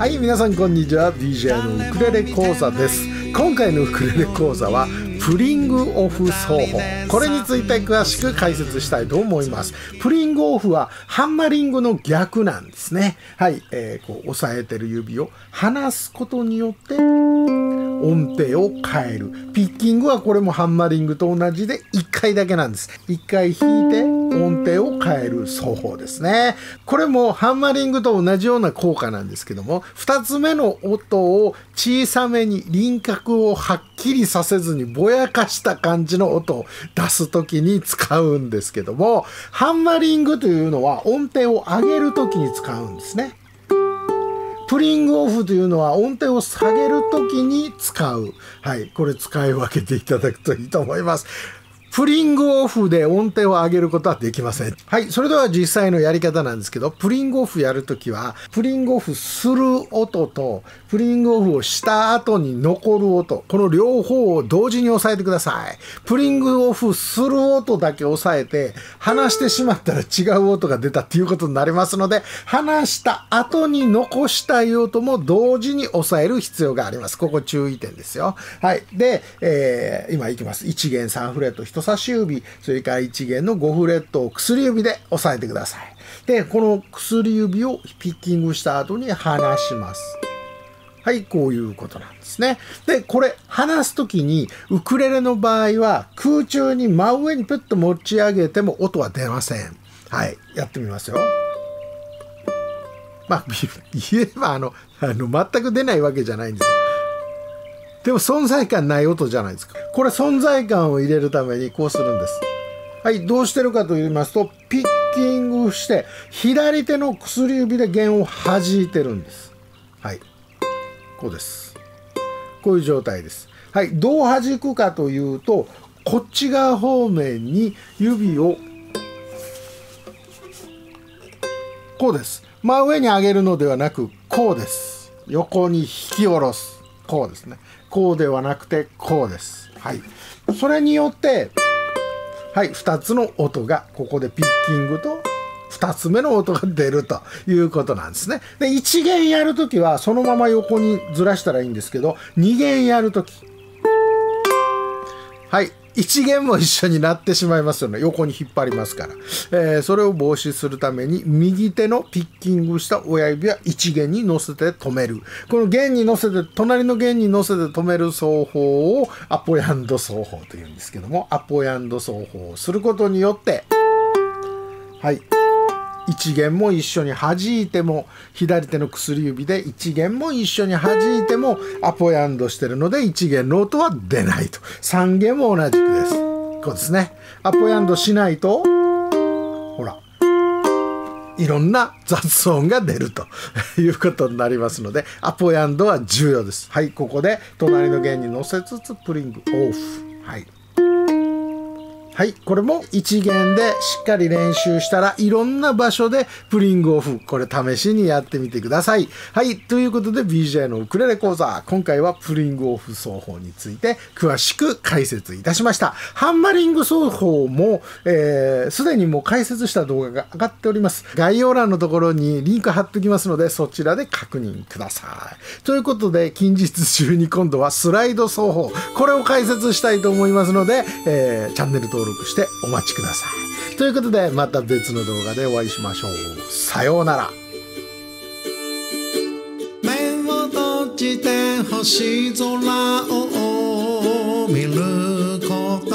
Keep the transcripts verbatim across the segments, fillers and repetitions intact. はい、皆さんこんにちは。 ビージェー のウクレレ講座です。今回のウクレレ講座はプリングオフ奏法、これについて詳しく解説したいと思います。プリングオフはハンマリングの逆なんですね。はい、えー、こう押さえてる指を離すことによって音程を変える。ピッキングはこれもハンマリングと同じでいっかいだけなんです。いっかい弾いて音程を変える奏法ですね。これもハンマリングと同じような効果なんですけども、ふたつめの音を小さめに、輪郭をはっきりさせずにぼやかした感じの音を出す時に使うんですけども、ハンマリングというのは音程を上げる時に使うんですね。プリングオフというのは音程を下げる時に使う。はい、これ使い分けていただくといいと思います。プリングオフで音程を上げることはできません。はい、それでは実際のやり方なんですけど、プリングオフやるときは、プリングオフする音と、プリングオフをした後に残る音、この両方を同時に押さえてください。プリングオフする音だけ押さえて、離してしまったら違う音が出たっていうことになりますので、離した後に残したい音も同時に押さえる必要があります。ここ注意点ですよ。はい。で、えー、今いきます。いち弦さんフレット、人差し指、それからいち弦のごフレットを薬指で押さえてください。で、この薬指をピッキングした後に離します。はい、こういうことなんですね。で、これ、離すときに、ウクレレの場合は、空中に真上にプッと持ち上げても音は出ません。はい、やってみますよ。まあ、言えばあの、あの、全く出ないわけじゃないんですよ。でも存在感ない音じゃないですか。これ存在感を入れるためにこうするんです。はい、どうしてるかと言いますと、ピッキングして、左手の薬指で弦を弾いてるんです。はい。こうです。こういう状態です。はい、どう弾くかというと、こっち側方面に指を、こうです。真上に上げるのではなく、こうです。横に引き下ろす。こうですね。こうではなくてこうです。はい。それによって、はい、ふたつの音が、ここでピッキングとふたつめの音が出るということなんですね。で、いち弦やるときはそのまま横にずらしたらいいんですけど、に弦やるとき、はい、いち弦も一緒になってしまいますよね。横に引っ張りますから。えー、それを防止するために、右手のピッキングした親指はいち弦に乗せて止める。この弦に乗せて、隣の弦に乗せて止める奏法をアポヤンド奏法というんですけども、アポヤンド奏法をすることによって、はい。いち弦も一緒に弾いても、左手の薬指でいち弦も一緒に弾いてもアポヤンドしてるのでいち弦の音は出ないと。さん弦も同じくです。こうですね。アポヤンドしないと、ほら、いろんな雑音が出るということになりますので、アポヤンドは重要です。はい、ここで隣の弦に乗せつつプリングオフ。はい。はい、これもいち弦でしっかり練習したらいろんな場所でプリングオフ、これ試しにやってみてください。はい、ということで ビージェー のウクレレ講座、今回はプリングオフ奏法について詳しく解説いたしました。ハンマリング奏法もえー、すでにもう解説した動画が上がっております。概要欄のところにリンク貼っておきますので、そちらで確認ください。ということで近日中に今度はスライド奏法、これを解説したいと思いますので、えー、チャンネル登録登録してお待ちください。ということで、また別の動画でお会いしましょう。さようなら。目を閉じて星空を見ること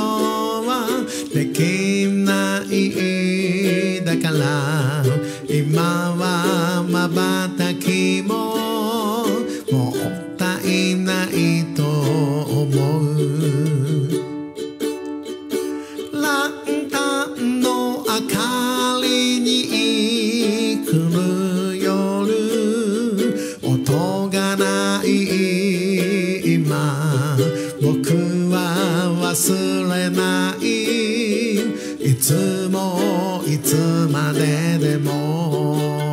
はできないだから、今はまばたきももったいないと思う。忘れない、いつもいつまででも